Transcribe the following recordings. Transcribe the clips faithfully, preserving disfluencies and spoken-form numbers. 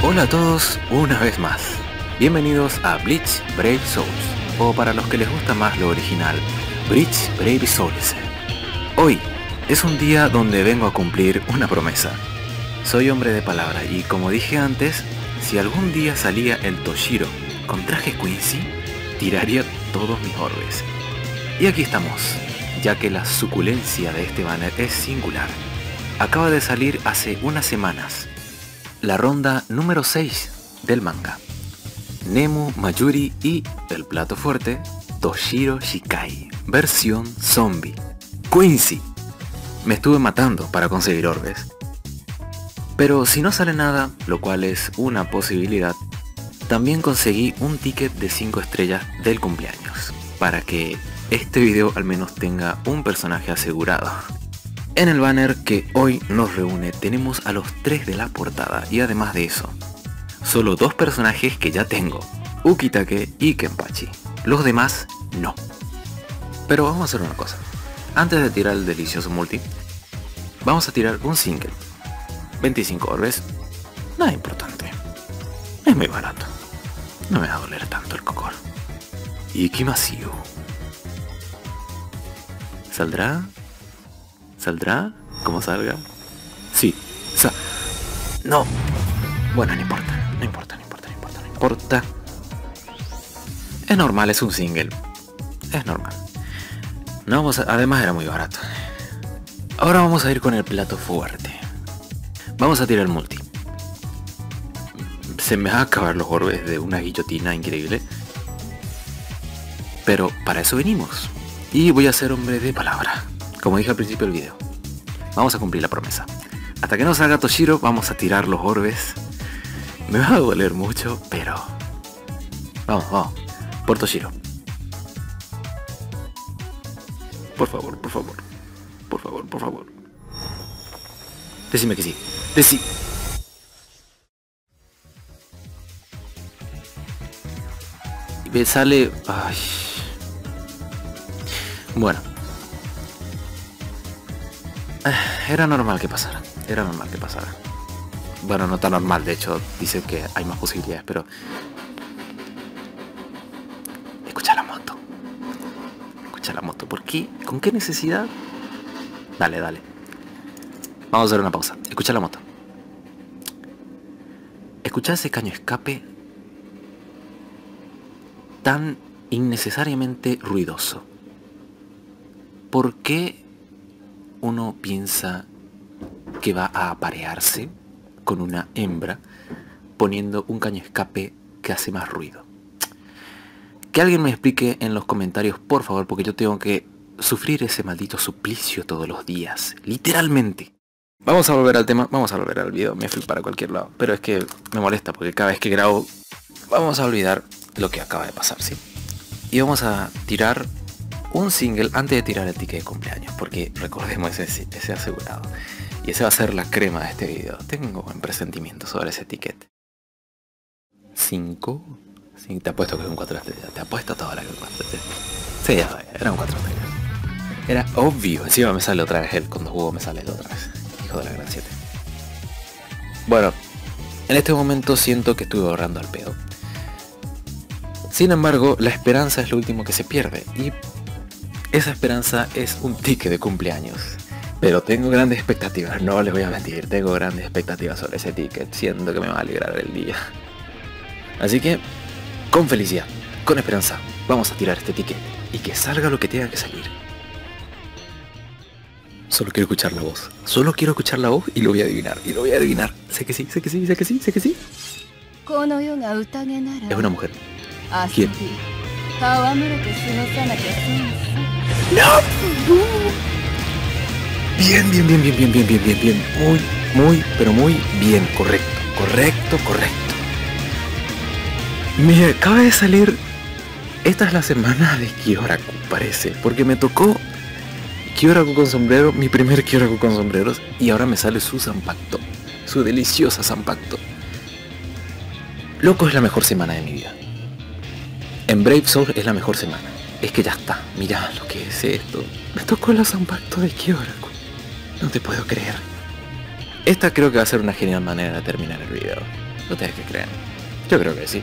Hola a todos una vez más, bienvenidos a Bleach Brave Souls, o para los que les gusta más lo original, Bleach Brave Souls. Hoy es un día donde vengo a cumplir una promesa. Soy hombre de palabra y, como dije antes, si algún día salía el Toshiro con traje Quincy, tiraría todos mis orbes. Y aquí estamos, ya que la suculencia de este banner es singular. Acaba de salir hace unas semanas la ronda número seis del manga. Nemu, Mayuri y el plato fuerte, Toshiro Shikai, versión zombie. ¡Quincy! Me estuve matando para conseguir orbes. Pero si no sale nada, lo cual es una posibilidad, también conseguí un ticket de cinco estrellas del cumpleaños, para que este video al menos tenga un personaje asegurado. En el banner que hoy nos reúne tenemos a los tres de la portada, y además de eso, solo dos personajes que ya tengo, Ukitake y Kenpachi, los demás no. Pero vamos a hacer una cosa, antes de tirar el delicioso multi, vamos a tirar un single, veinticinco orbes, nada importante, es muy barato, no me va a doler tanto el cocor. Y qué masivo. ¿Saldrá? ¿Saldrá? ¿Cómo salga? Sí. Sa... No. Bueno, no importa. No importa, no importa, no importa, no importa. Es normal, es un single. Es normal. No vamos a... Además era muy barato. Ahora vamos a ir con el plato fuerte. Vamos a tirar el multi. Se me va a acabar los orbes de una guillotina increíble. Pero para eso venimos. Y voy a ser hombre de palabra. Como dije al principio del video, vamos a cumplir la promesa. Hasta que no salga Toshiro vamos a tirar los orbes. Me va a doler mucho, pero... Vamos, vamos. Por Toshiro. Por favor, por favor. Por favor, por favor. Decime que sí. Decí... Me sale... Ay. Bueno. Era normal que pasara, era normal que pasara. Bueno, no tan normal, de hecho, dicen que hay más posibilidades, pero... Escucha la moto. Escucha la moto, ¿por qué? ¿Con qué necesidad? Dale, dale. Vamos a hacer una pausa. Escucha la moto. Escucha ese caño escape tan innecesariamente ruidoso. ¿Por qué uno piensa que va a aparearse con una hembra poniendo un caño escape que hace más ruido? Que alguien me explique en los comentarios, por favor, porque yo tengo que sufrir ese maldito suplicio todos los días, literalmente. Vamos a volver al tema, vamos a volver al video, me fui para cualquier lado, pero es que me molesta porque cada vez que grabo vamos a olvidar lo que acaba de pasar, ¿sí? Y vamos a tirar un single antes de tirar el ticket de cumpleaños, porque recordemos ese, ese asegurado. Y esa va a ser la crema de este video. Tengo buen presentimiento sobre ese ticket. cinco. Te apuesto que es un cuatro estrellas. Te apuesto toda la que es un cuatro estrellas. Sí, ya sabía, era un cuatro estrellas. Era obvio. Encima me sale otra vez él. Cuando juego me sale otra vez. Hijo de la gran siete. Bueno, en este momento siento que estuve ahorrando al pedo. Sin embargo, la esperanza es lo último que se pierde. Y esa esperanza es un ticket de cumpleaños. Pero tengo grandes expectativas, no les voy a mentir. Tengo grandes expectativas sobre ese ticket. Siento que me va a alegrar el día. Así que, con felicidad, con esperanza, vamos a tirar este ticket. Y que salga lo que tenga que salir. Solo quiero escuchar la voz. Solo quiero escuchar la voz y lo voy a adivinar. Y lo voy a adivinar. Sé que sí, sé que sí, sé que sí, sé que sí. Es una mujer. ¿Quién? ¡No! Bien, bien, bien, bien, bien, bien, bien, bien, bien. Muy, muy, pero muy bien. Correcto, correcto, correcto. Me acaba de salir... Esta es la semana de Kyoraku, parece. Porque me tocó Kyoraku con sombrero, mi primer Kyoraku con sombreros. Y ahora me sale su Zampacto. Su deliciosa Zampacto. Loco, es la mejor semana de mi vida. En Brave Souls es la mejor semana. Es que ya está, mirá lo que es esto. Me tocó la Zampacto de Kyoraku. No te puedo creer. Esta creo que va a ser una genial manera de terminar el video. ¿Ustedes qué creen? Yo creo que sí.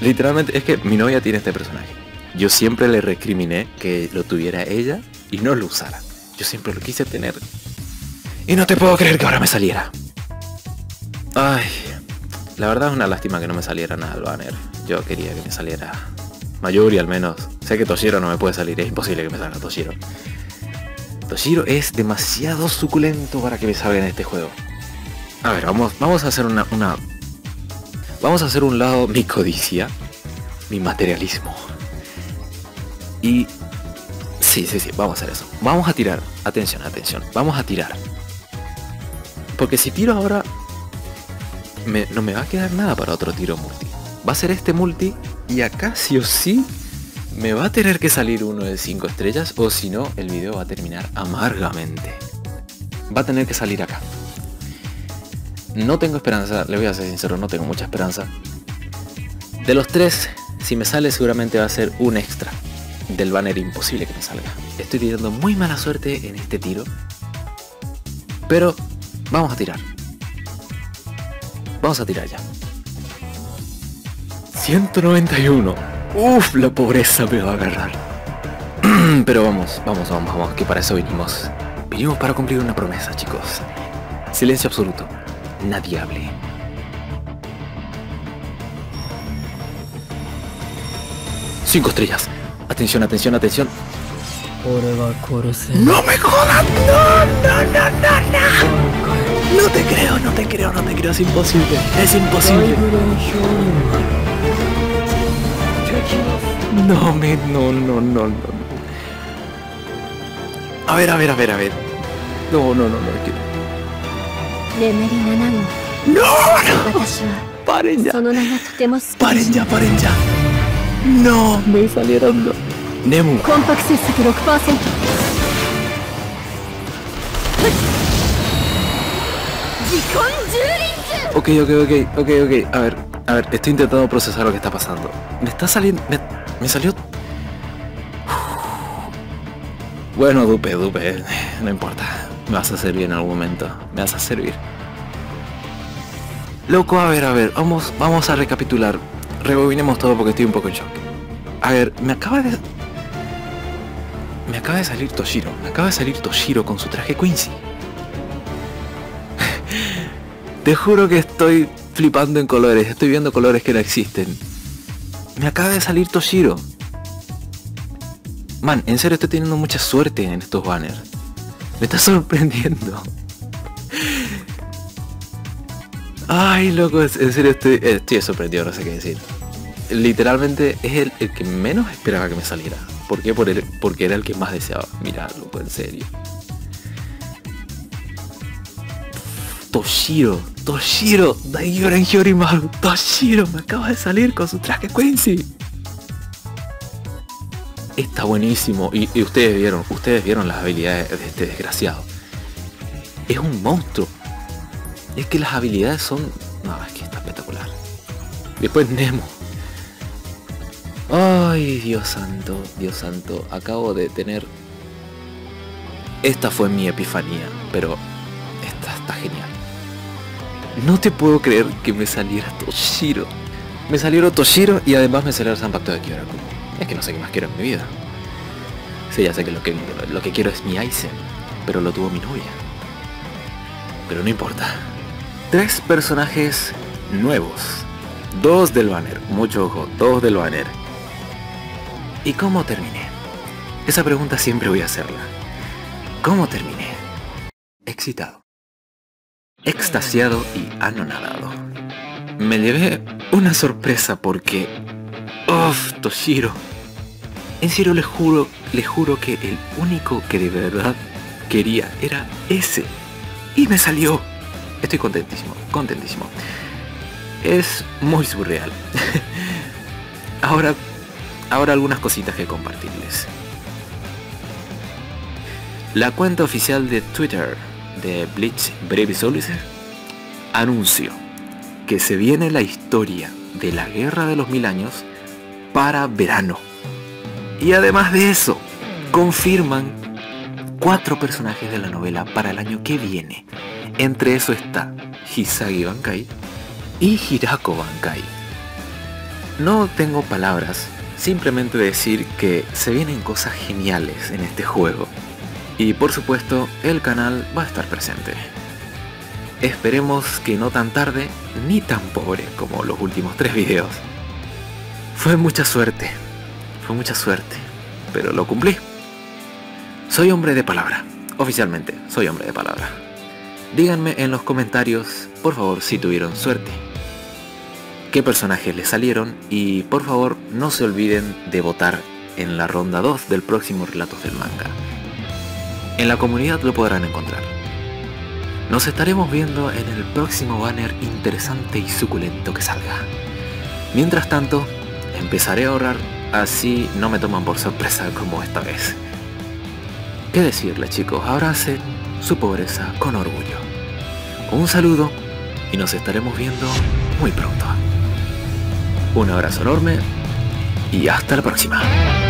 Literalmente, es que mi novia tiene este personaje. Yo siempre le recriminé que lo tuviera ella y no lo usara. Yo siempre lo quise tener. Y no te puedo creer que ahora me saliera. Ay, la verdad es una lástima que no me saliera nada al banner. Yo quería que me saliera Mayuri al menos. Sé que Toshiro no me puede salir, es imposible que me salga Toshiro. Toshiro es demasiado suculento para que me salga en este juego. A ver, vamos, vamos a hacer una, una... Vamos a hacer un lado mi codicia, mi materialismo. Y... Sí, sí, sí, vamos a hacer eso. Vamos a tirar. Atención, atención. Vamos a tirar. Porque si tiro ahora... Me, no me va a quedar nada para otro tiro multi. Va a ser este multi y acá sí o sí... Me va a tener que salir uno de cinco estrellas o si no, el video va a terminar amargamente. Va a tener que salir acá. No tengo esperanza, le voy a ser sincero, no tengo mucha esperanza. De los tres, si me sale seguramente va a ser un extra. Del banner imposible que me salga. Estoy tirando muy mala suerte en este tiro. Pero vamos a tirar. Vamos a tirar ya. ciento noventa y uno. Uff, la pobreza me va a agarrar. Pero vamos, vamos, vamos, vamos, que para eso vinimos. Vinimos para cumplir una promesa, chicos. Silencio absoluto. Nadie hable. Cinco estrellas. Atención, atención, atención. ¡No me jodas! ¡No, no, no, no, no! No te creo, no te creo, no te creo. Es imposible, es imposible. No, me... No, no, no, no. A ver, a ver, a ver, a ver. No, no, no, no. No, no. Paren ya. Paren ya, paren ya. No, me salieron dos. Nemu. Ok, ok, ok, ok, ok. A ver, a ver, estoy intentando procesar lo que está pasando. Me está saliendo... Me, me salió... Bueno, dupe, dupe, no importa. Me vas a servir en algún momento. Me vas a servir. Loco, a ver, a ver, vamos, vamos a recapitular. Rebobinemos todo porque estoy un poco en shock. A ver, me acaba de... Me acaba de salir Toshiro. Me acaba de salir Toshiro con su traje Quincy. Te juro que estoy flipando en colores. Estoy viendo colores que no existen. Me acaba de salir Toshiro. Man, en serio estoy teniendo mucha suerte en estos banners. Me está sorprendiendo. Ay, loco, en serio estoy, estoy sorprendido, no sé qué decir. Literalmente es el, el que menos esperaba que me saliera. ¿Por qué? Por el, porque era el que más deseaba. Mirá, loco, en serio. Toshiro, Toshiro, Daigyoren Hyorimaru, Toshiro me acaba de salir con su traje Quincy. Está buenísimo, y, y ustedes vieron, ustedes vieron las habilidades de este desgraciado. Es un monstruo. Es que las habilidades son... No, es que está espectacular. Después Nemo. Ay, Dios santo, Dios santo. Acabo de tener... Esta fue mi epifanía, pero esta está genial. No te puedo creer que me saliera Toshiro. Me salieron Toshiro y además me salió el Zampacto de Kyoraku. Es que no sé qué más quiero en mi vida. Sí, ya sé que lo que, lo que quiero es mi Aizen, pero lo tuvo mi novia. Pero no importa. Tres personajes nuevos. Dos del banner, mucho ojo, dos del banner. ¿Y cómo terminé? Esa pregunta siempre voy a hacerla. ¿Cómo terminé? Excitado. Extasiado y anonadado. Me llevé una sorpresa porque... ¡Uf! Toshiro. En serio les juro, les juro que el único que de verdad quería era ese. Y me salió. Estoy contentísimo, contentísimo. Es muy surreal. Ahora, ahora algunas cositas que compartirles. La cuenta oficial de Twitter de Bleach Brave Souls anunció que se viene la historia de la guerra de los mil años para verano, y además de eso confirman cuatro personajes de la novela para el año que viene. Entre eso está Hisagi Bankai, y Hirako Bankai. No tengo palabras, simplemente decir que se vienen cosas geniales en este juego. Y por supuesto, el canal va a estar presente. Esperemos que no tan tarde, ni tan pobre como los últimos tres videos. Fue mucha suerte, fue mucha suerte, pero lo cumplí. Soy hombre de palabra, oficialmente soy hombre de palabra. Díganme en los comentarios, por favor, si tuvieron suerte, qué personajes les salieron, y por favor no se olviden de votar en la ronda dos del próximo Relatos del Manga. En la comunidad lo podrán encontrar. Nos estaremos viendo en el próximo banner interesante y suculento que salga. Mientras tanto, empezaré a ahorrar, así no me toman por sorpresa como esta vez. ¿Qué decirles, chicos? Abracen su pobreza con orgullo. Un saludo y nos estaremos viendo muy pronto. Un abrazo enorme y hasta la próxima.